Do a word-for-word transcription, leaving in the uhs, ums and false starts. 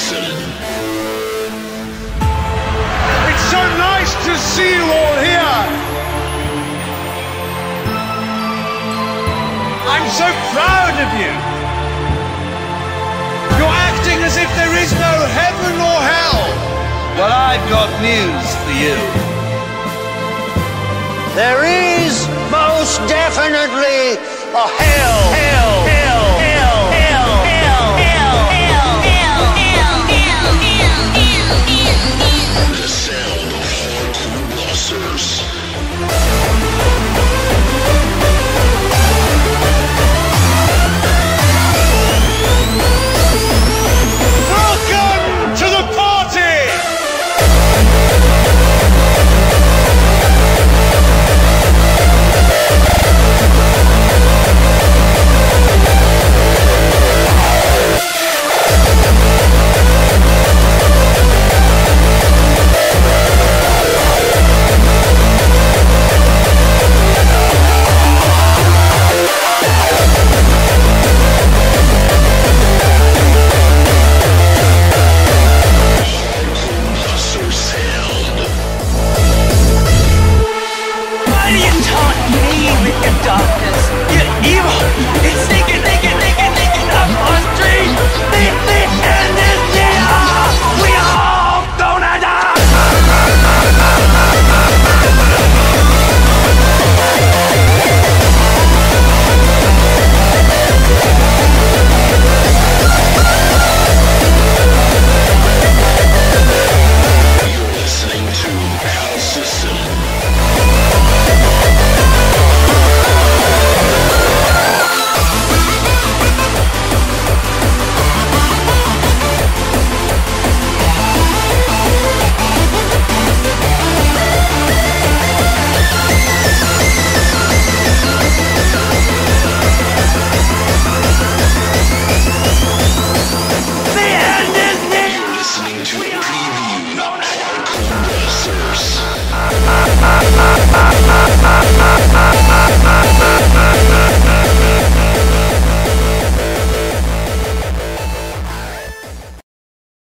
It's so nice to see you all here. I'm so proud of you. You're acting as if there is no heaven or hell. Well, I've got news for you. There is most definitely a hell. Hell.